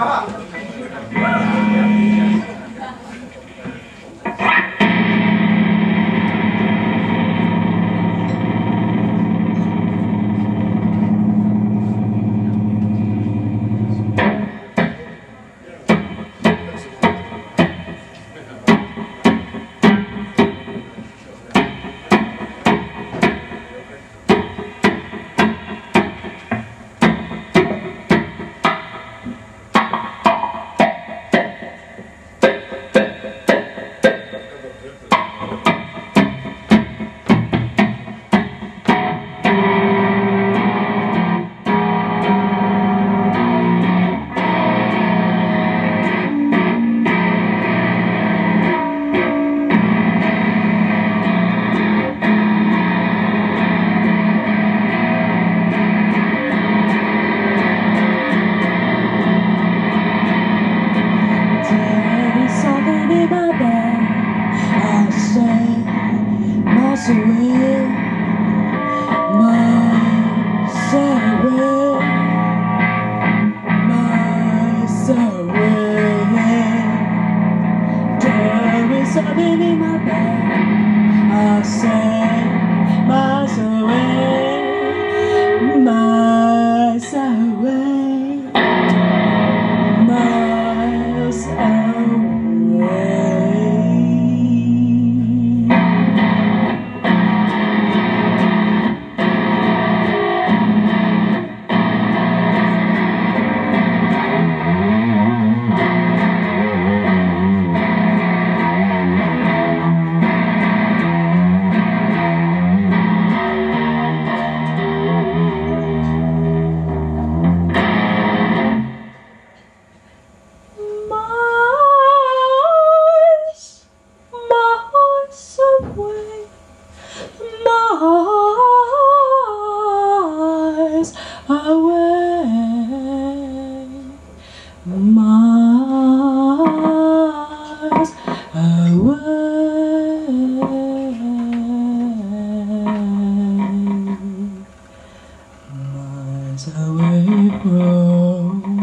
Away from